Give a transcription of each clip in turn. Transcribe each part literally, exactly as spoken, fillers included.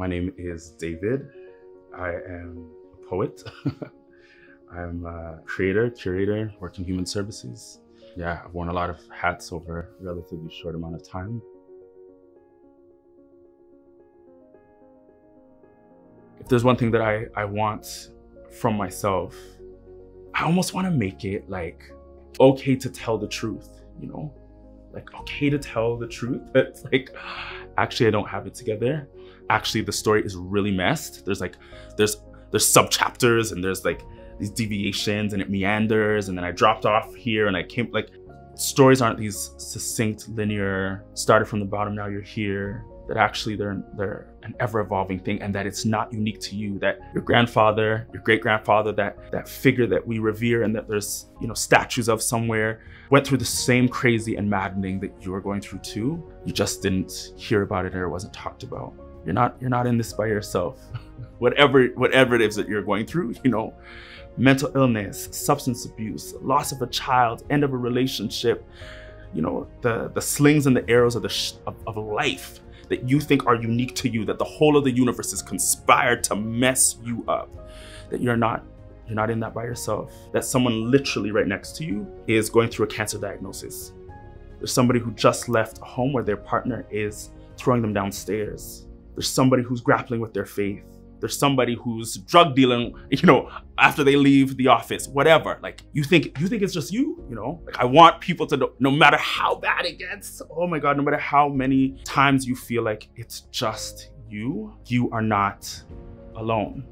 My name is David. I am a poet. I'm a creator, curator, worked in human services. Yeah, I've worn a lot of hats over a relatively short amount of time. If there's one thing that I, I want from myself, I almost want to make it like okay to tell the truth, you know? Like okay to tell the truth. It's like, actually I don't have it together. Actually the story is really messed. There's like, there's, there's subchapters and there's like these deviations and it meanders. And then I dropped off here and I came, like stories aren't these succinct, linear, started from the bottom, now you're here. That actually they're, they're an ever-evolving thing and that it's not unique to you, that your grandfather, your great-grandfather, that, that figure that we revere and that there's, you know, statues of somewhere went through the same crazy and maddening that you're going through too. You just didn't hear about it or it wasn't talked about. You're not, you're not in this by yourself. Whatever, whatever it is that you're going through, you know, mental illness, substance abuse, loss of a child, end of a relationship, you know, the, the slings and the arrows of, the sh of, of life that you think are unique to you, that the whole of the universe is conspired to mess you up, that you're not, you're not in that by yourself, that someone literally right next to you is going through a cancer diagnosis. There's somebody who just left a home where their partner is throwing them downstairs. There's somebody who's grappling with their faith. There's somebody who's drug dealing, you know, after they leave the office, whatever. Like you think, you think it's just you, you know? Like I want people to know, no matter how bad it gets, oh my God, no matter how many times you feel like it's just you, you are not alone.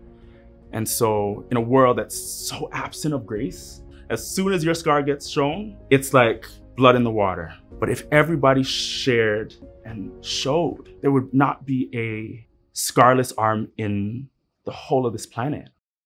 And so in a world that's so absent of grace, as soon as your scar gets shown, it's like blood in the water. But if everybody shared and showed, there would not be a scarless arm in the whole of this planet.